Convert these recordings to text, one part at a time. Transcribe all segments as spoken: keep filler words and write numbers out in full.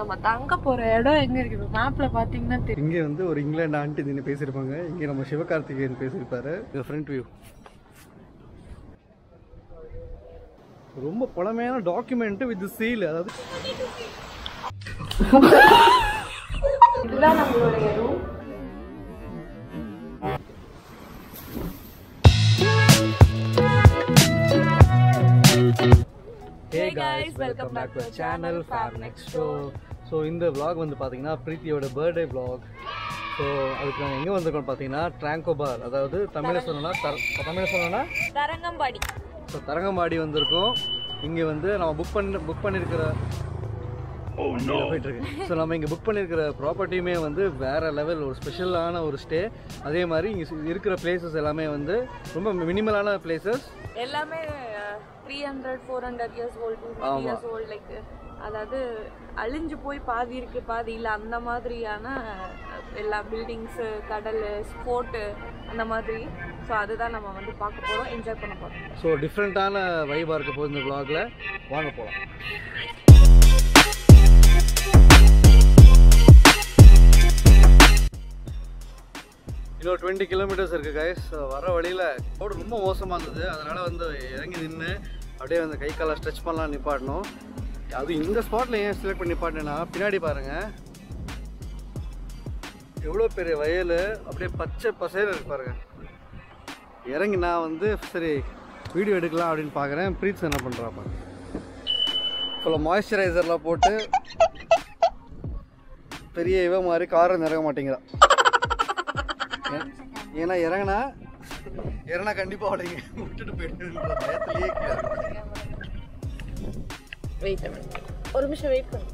நம்ம தங்க போற இடம் எங்க இருக்கு மேப்ல பாத்தீங்கன்னா தெரியும். இங்க வந்து ஒரு இங்கிலாந்து ஆண்டி நின்னு பேசிருப்பாங்க. இங்க நம்ம சிவகார்த்திகேயன் பேசிருப்பாரு. இது ஃப்ரண்ட் வியூ. ரொம்ப பழமையான டாக்குமெண்ட் வித் சீல். அதாவது இதுதான் நம்மளுடைய room. Hey guys, welcome back to our channel FamNextDoor. So இந்த vlog வந்து பாத்தீங்கன்னா பிரீத்தியோட बर्थडे vlog. So அதுக்கு நான் எங்க வந்திருக்கோம் பாத்தீங்கன்னா டிராங்கோபார், அதாவது தமிழ்ல சொன்னா தமிழ்ல சொன்னா தரங்கம்பாடி. So தரங்கம்பாடி வந்திருக்கோம். இங்க வந்து நம்ம புக் பண்ணி புக் பண்ணிருக்கிற ஓ நோ போயிட்டிருக்கு. So நம்ம இங்க புக் பண்ணிருக்கிற ப்ராப்பர்ட்டியுமே வந்து வேற லெவல், ஒரு ஸ்பெஷலான ஒரு ஸ்டே. அதே மாதிரி இங்க இருக்கிற பிளேसेस எல்லாமே வந்து ரொம்ப மினிமலான பிளேसेस, எல்லாமே three hundred four hundred years old, fifty years old, like அதாவது அழிஞ்சு போய் பாதி இருக்கு பாதி இல்ல, அந்த மாதிரியான எல்லா பில்டிங்ஸ், கடல், ஸ்போர்ட், அந்த மாதிரி. சோ அதுதான் நம்ம வந்து பார்க்க போறோம், என்ஜாய் பண்ண போறோம். சோ டிஃபரண்டான வைபா இருக்க போகுது இந்த vlogல, வாங்க போலாம். இன்னொரு டுவெண்ட்டி கிலோமீட்டர்ஸ் இருக்குது கைஸ். வர வழியில் ரோடு ரொம்ப மோசமாக இருந்தது, அதனால் வந்து இறங்கி நின்று அப்படியே வந்து கை காலை ஸ்ட்ரெச் பண்ணலாம் நிப்பாட்டணும். அது இந்த ஸ்பாட்டில் ஏன் செலக்ட் பண்ணி நிப்பாட்டினா, பின்னாடி பாருங்கள் எவ்வளோ பெரிய வயல், அப்படியே பச்சை பசையில் இருக்கு பாருங்கள். இறங்கி நான் வந்து சரி வீடியோ எடுக்கலாம் அப்படின்னு பார்க்குறேன். பிரீத்ஸ் என்ன பண்ணுறா பாருங்க, இப்போ மாய்ஸ்சரைசர்லாம் போட்டு பெரிய இவ மாதிரி காரம் நிறக்க மாட்டேங்கிறா. ஏன்னா இறங்கினா இறங்கினா கண்டிப்பா அவளைங்க விட்டுட்டு போயிட்டு. ஒரு நிமிஷம் வெயிட் பண்ணு.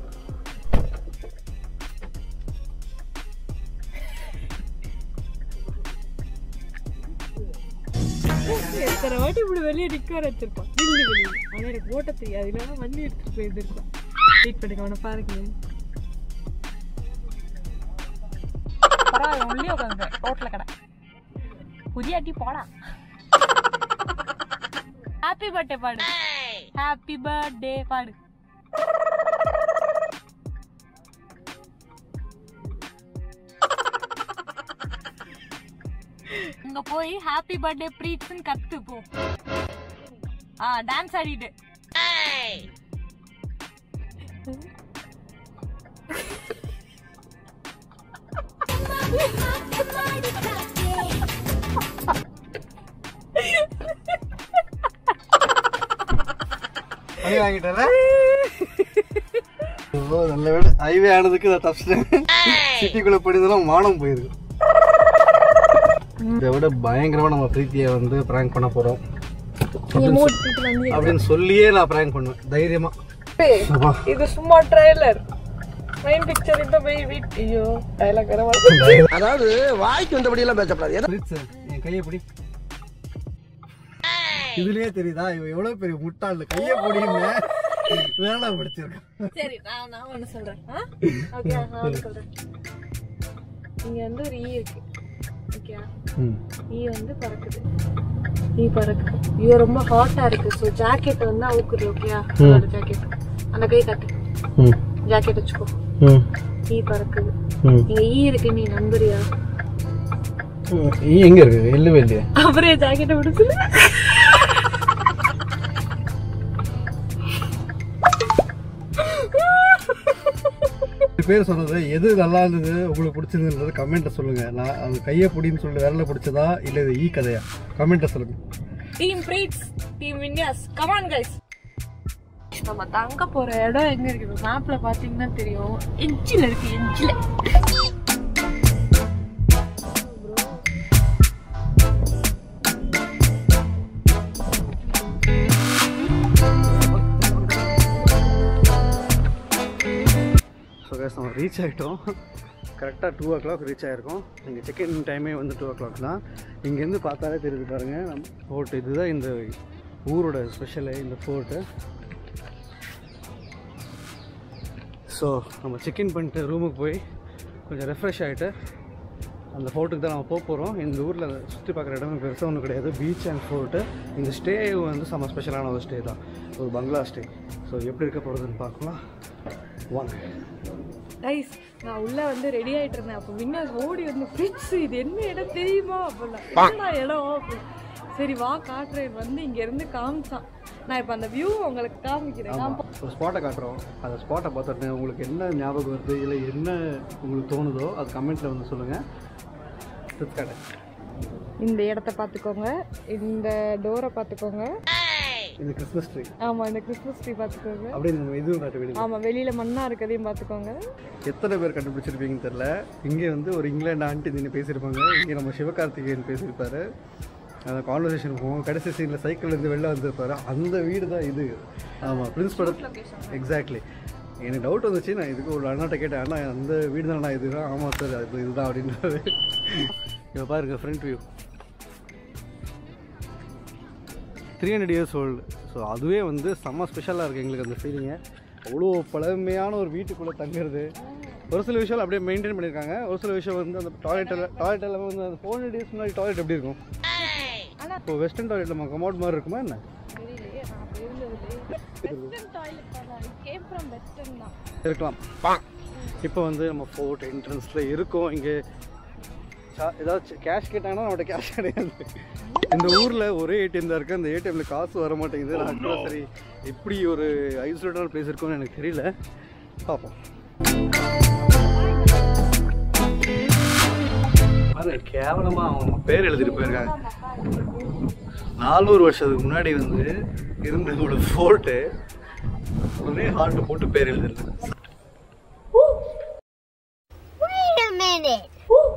எத்தனை வாட்டி இப்படி வெளியே நிற்க வச்சிருப்பான், ஆனால் எனக்கு ஓட்ட தெரியாது, இல்லைன்னா வண்டி எடுத்துட்டு போயிருந்திருப்பான். வெயிட் பண்ணுங்க, அவனை பாருங்க. உள்ளே உட்காந்து ரோட்ல கடை புதியாட்டி போடா. ஹாப்பி பர்த்டே பாடு, ஹாப்பி பர்த்டே பாடு. அங்க போய் ஹாப்பி பர்த்டே பிரீத்ஸ்னு கத்து போ. ஆ டான்ஸ் ஆடிட்டு ஹைவே ஆனதுக்கு சிட்டிக்குள்ள படிதெல்லாம் மானம் போயிருக்கு. இதை விட பயங்கரமா நம்ம பிரீத்தியை வந்து பிராங்க் பண்ண போறோம் அப்படின்னு சொல்லியே நான் பிராங்க் பண்ணுவேன் தைரியமா. இது சும்மா ட்ரைலர், அதாவது வாய்க்கு வந்தபடி எல்லாம் பேசப்படாது. இதுலயே தெரியுதா இவன் எவ்வளவு பெரிய முட்டாள், கைய போடின்னு வேணா பிடிச்சிருக்கான். சரி நான் நான் ஒன்னு சொல்றேன். ஓகே நான் ஒன்னு சொல்றேன். இங்க வந்து ஒரு ஈ இருக்கு. ஓகே ஈ வந்து பறக்குது. ஈ பறக்கு. இது ரொம்ப ஹாட்டா இருக்கு. சோ ஜாக்கெட் வந்து அவுக்குது. ஓகே அந்த ஜாக்கெட் அந்த கை கட்டு. ம் ஜாக்கெட் வச்சுக்கோ. ம் ஈ பறக்குது. இங்க ஈ இருக்கு, நீ நம்பறியா? ஈ எங்க இருக்கு? இல்லவே இல்லையா? அப்புறம் ஜாக்கெட் விடுச்சு. பேர் சொன்னது எது நல்லா இருந்தது, உங்களுக்கு பிடிச்சிருந்தது கமெண்ட்ல சொல்லுங்க. நான் அது கையை பிடின்னு சொல்லி விரல பிடிச்சதா இல்ல இது ஈ கதையா, கமெண்ட்ல சொல்லுங்க. Team Preetz, team India's, come on guys. நம்ம தங்க போற இடம் எங்க இருக்கு மேப்ல பாத்தீங்கன்னா தெரியும். எஞ்சில இருக்கு, எஞ்சில. நம்ம ரீச் ஆகிட்டோம் கரெக்டாக டூ ஓ கிளாக் ரீச் ஆகிருக்கோம். இங்கே செக்இன் டைமே வந்து டூ ஓ கிளாக் தான். இங்கேருந்து பார்த்தாலே தெரிஞ்சு பாருங்கள் நம்ம ஃபோர்ட்டு. இதுதான் இந்த ஊரோட ஸ்பெஷலு, இந்த ஃபோர்ட்டு. ஸோ நம்ம செக்இன் பண்ணிட்டு ரூமுக்கு போய் கொஞ்சம் ரெஃப்ரெஷ் ஆகிட்டு அந்த ஃபோர்ட்டுக்கு தான் நம்ம போக போகிறோம். இந்த ஊரில் சுற்றி பார்க்குற இடமும் பெருசாக ஒன்றும் கிடையாது, பீச் அண்ட் ஃபோர்ட்டு. இந்த ஸ்டே வந்து செம்ம ஸ்பெஷலான ஒரு ஸ்டே தான், ஒரு பங்களா ஸ்டே. ஸோ எப்படி இருக்க போகிறதுன்னு பார்க்கலாம். one. Guys, I was ready. I was holding the Preetz. I didn't know what to do. சரி வா காட்றேன் வந்து இங்க இருந்து காம்சா நான் இப்ப அந்த வியூ உங்களுக்கு காமிக்கிறேன் நான் ஒரு ஸ்பாட்ட காட்றோம் அந்த ஸ்பாட்ட பார்த்துட்டு உங்களுக்கு என்ன ஞாபகம் வருது இல்ல என்ன உங்களுக்கு தோணுதோ அது கமெண்ட்ல வந்து சொல்லுங்க சுத்தட இந்த இடத்தை பாத்துக்கோங்க இந்த டோரை பாத்துக்கோங்க இந்த கிறிஸ்மஸ் ட்ரீ ஆமா இந்த கிறிஸ்மஸ் ட்ரீ பாத்துக்கோங்க அப்படியே நம்ம இதுவும் காட்ட வெளியில ஆமா வெளியில மண்ணா இருக்கதையும் பாத்துக்கோங்க எத்தனை பேர் கண்டுபிடிச்சிருப்பீங்கன்னு தெரியல இங்க வந்து ஒரு இங்கிலாந்து ஆண்டி நின்னு பேசிருப்பாங்க இங்க நம்ம சிவகார்த்திகேயன் பேசிருப்பாரு அந்த கான்வர்சேஷன் போகும் கடைசி சீனில் சைக்கிள் இருந்து வெளில வந்துருப்பாரு அந்த வீடு தான் இது ஆமாம் பிரின்ஸ்பல் எக்ஸாக்ட்லி எனக்கு டவுட் வந்துச்சு நான் இதுக்கு ஒரு அண்ணாட்ட கேட்டேன் ஆனால் அந்த வீடு தானே இது தான் ஆமாம் சார் அது இதுதான் அப்படின்றது இப்போ பாருங்க front view three hundred years old so அதுவே வந்து செம்ம ஸ்பெஷலாக இருக்குது எங்களுக்கு அந்த ஃபீலிங்கை அவ்வளோ பழமையான ஒரு வீட்டுக்குள்ளே தங்குறது ஒரு சில விஷயம் அப்படியே மெயின்டைன் பண்ணியிருக்காங்க ஒரு சில விஷயம் வந்து அந்த டாய்லெட்டில் டாய்லெட் எல்லாமே வந்து அந்த ஃபோர் ஹண்ட்ரட் இயர்ஸ் முன்னாடி டாய்லெட் எப்படி இருக்கும் இப்போ வெஸ்டர்ன் டாய்லெட் நம்ம கமோட் மாதிரி இருக்குமா என்ன தெரியலையே நான் இருந்தது வெஸ்டர்ன் டாய்லெட் தான இட் கேம் फ्रॉम வெஸ்டர்ன் தான் இருக்கலாம் பா இப்போ வந்து நம்ம ஃபோர்ட் என்ட்ரன்ஸ்ல இருக்கோம் இங்க ஏதாவது கேஷ் கேட்டானா நம்மட்ட கேஷ் கிடையாது இந்த ஊர்ல ஒரே ஏடிஎம் தான் இருக்கு அந்த ஏடிஎம்ல காசு வர மாட்டேங்குது நான் கூட சரி இப்படி ஒரு ஐசோலேட்டட் பிளேஸ் இருக்குன்னு எனக்கு தெரியல பாப்போம் பாரு கேவலமா அவங்க பேர் எழுதிட்டு போயிருக்காங்க நானூறு வருஷத்துக்கு முன்னாடி வந்து இருந்ததோட ஃபோர்ட்டு ஒரே ஹார்ட் போட்டு பேர் எழுதிருது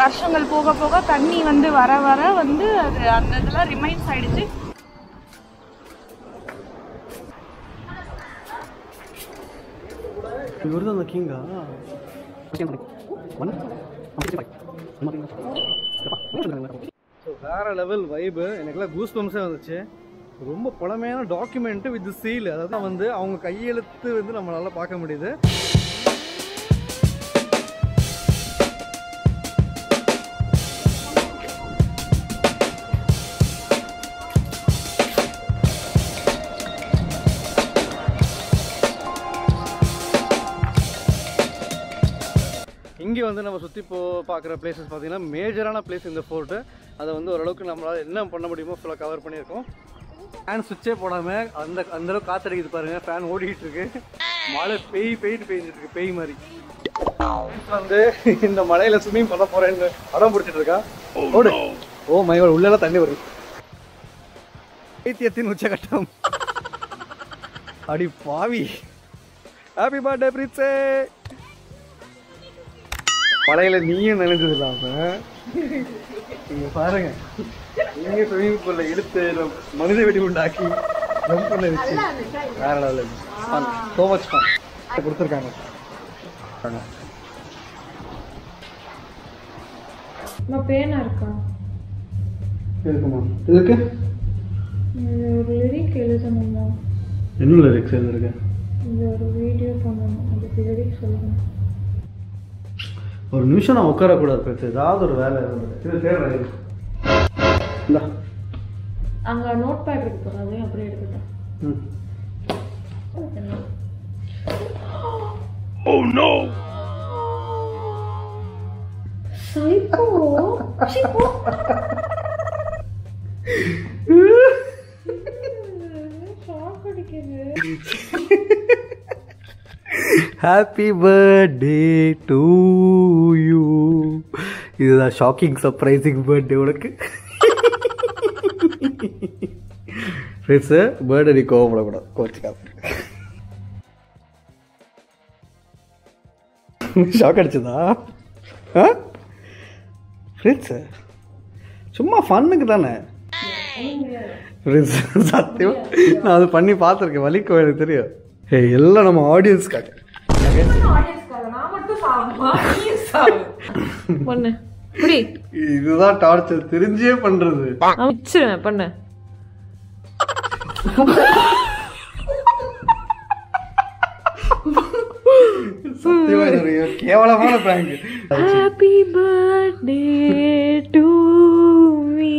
வருஷங்கள் போக போக தண்ணி வந்து வர வர வந்து அது அந்த இதெல்லாம் ரிமைன்ஸ் ஆகிடுச்சு இவர் அந்த கிங்கா வேறு லெவல் வைபு எனக்குலாம் கூஸ் பம்ப்ஸே வந்துச்சு ரொம்ப பழமையான டாக்குமெண்ட் வித் சீல் அதான் வந்து அவங்க கையெழுத்து வந்து நம்மளால பார்க்க முடியுது இங்கே வந்து நம்ம சுற்றி போ பார்க்குற பிளேசஸ் பார்த்தீங்கன்னா மேஜரான பிளேஸ் இந்த ஃபோர்ட்டு அதை வந்து ஓரளவுக்கு நம்மளால் என்ன பண்ண முடியுமோ ஃபுல்லாக கவர் பண்ணியிருக்கோம் ஃபேன் சுவிட்சே போடாமல் அந்த அந்தளவு காற்றடிக்குது பாருங்கள் ஃபேன் ஓடிக்கிட்டு இருக்கு மழை பெய் பெயிட்டு பெய்ஞ்சிட்டு இருக்கு பெய் மாதிரி வந்து இந்த மழையில் ஸ்விம்மிங் பண்ண போகிறேன்னு அடம் பிடிச்சிட்டு இருக்கா ஓடு ஓ மயோட உள்ளெல்லாம் தண்ணி வரும் பைத்தியத்தின் உச்சகட்டம் அடி பாவி ஹாப்பி பர்த்டே பிரீட்ஸே மழையில் நீயும் நினைஞ்சது இல்லாமல் நீங்கள் பாருங்கள் இங்கே ஸ்விம்மிங் பூலில் எடுத்து மனித வெடி உண்டாக்கி ஜம்ப் பண்ண வச்சு வேற லெவலில் ஸோ மச் ஃபன் கொடுத்துருக்காங்க பேனா இருக்கா இருக்குமா இதுக்கு ஒரு லிரிக் எழுதணுமா என்ன லிரிக்ஸ் எழுதிருக்கேன் இந்த ஒரு வீடியோ பண்ணணும் அதுக்கு லிரிக்ஸ் சொல்லணும் ஒரு நிமிஷம் நான் உட்காரக்கூடாது பேச ஏதாவது ஒரு வேலை இது தேவை அங்க நோட் பேட் இருக்கு பாருங்க அப்படியே எடுத்துட்டேன் ம் ஓ நோ சைப்போ சைப்போ ஷாக் அடிக்குது ஹேப்பி பர்த்டே டு யூ இதுதான் ஷாக்கிங் சர்ப்ரைசிங் பர்த்டே உனக்கு ஃப்ரெண்ட்ஸு பேர்டே நீ கோவப்படக்கூடாது கோச்சிக்காம ஷாக் அடிச்சதா ஆ ஃப்ரெண்ட்ஸு சும்மா ஃபன்னுக்கு தானே ஃப்ரெண்ட்ஸ் சத்தியம் நான் அது பண்ணி பார்த்துருக்கேன் வலிக்கும் எனக்கு தெரியும் ஏய் எல்லாம் நம்ம ஆடியன்ஸ்க்காக பண்ணு. புடி. இதுதான் டார்ச்சர் தெரிஞ்சே பண்றது. அமிச்சிரேன் பண்ணு. சத்தியமா ஒரு கேவலமான prank. Happy birthday to me.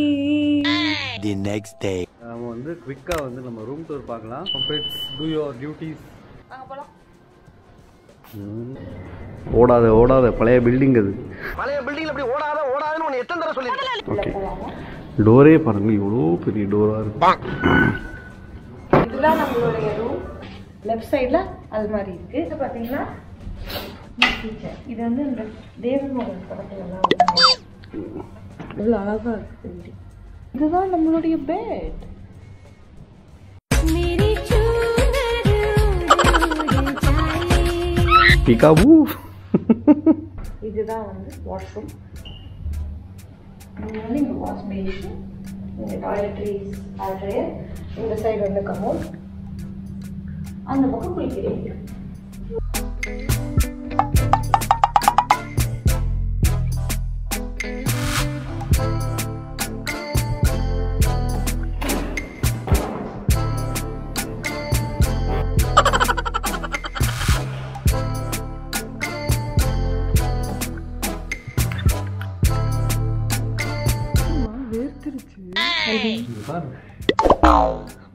The next day. நாம வந்து குவிக்கா வந்து நம்ம ரூம் டூர் பார்க்கலாம். Preetz, do your duties. வாங்க போலாம். ஓடாத ஓடாத பழைய பில்டிங் அது. பழைய பில்டிங்ல அப்படியே ஓடாத ஓடாதன்னு உன்னை எத்தனை தடவை சொல்லிருக்கேன். ஓகே. டோரே பாருங்க இவ்ளோ பெரிய டோரா இருக்கு. இதுல நம்மளுடைய ரூம் லெஃப்ட் சைடுல அல்மாரி இருக்கு. இது பாத்தீங்கன்னா கிச்சன். இது வந்து இந்த தேவமோகன் படத்துல எல்லாம் இவ்ளோ அழகா இருக்கு. இதுதான் நம்மளுடைய பெட். பிகாபூ இதுதான் வந்து வாஷ்ரூம். இதுல இந்த வாஷ் பேஷன், இந்த டாய்லெட்ரிஸ், ஆல்ட்ரே, இந்த சைடு வந்து கமோட், அந்த பக்கம் குளிக்கிறீங்க.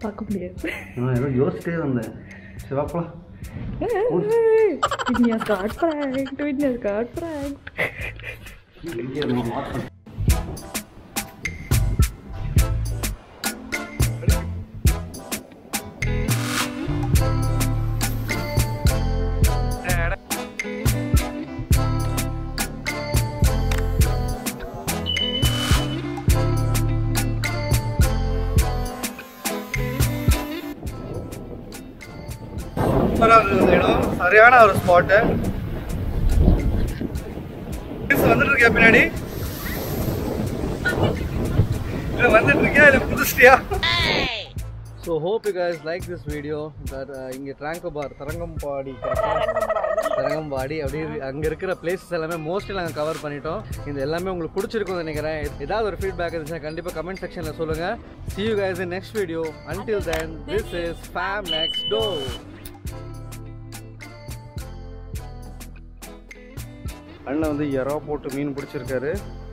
பார்க்க முடியாது. நான் ஏதோ யோசிச்சிட்டே வந்தேன். சரி வாப்பா. Innia got prank, இன்னியா got prank. இங்க நம்ம மாத்த சரியான ஒரு ஸ்பாட்டு வந்துட்டு இருக்கியா? பின்னாடி வந்துட்டு இருக்கியா? இல்லை புதுசியா? So hope you guys like this video. இங்கே ட்ராங்கபார், தரங்கம்பாடி, தரங்கம்பாடி அப்படி அங்கே இருக்கிற பிளேஸஸ் எல்லாமே மோஸ்ட்லி நாங்கள் கவர் பண்ணிட்டோம். இது எல்லாமே உங்களுக்கு பிடிச்சிருக்கும்னு நினைக்கிறேன். ஏதாவது ஒரு ஃபீட்பேக் இருந்துச்சுன்னா கண்டிப்பாக கமெண்ட் செக்ஷனில் சொல்லுங்கள். See you guys in next video. Until then, this is Fam Next Door. அண்ணன் வந்து எறா போட்டு மீன் பிடிச்சிருக்காரு.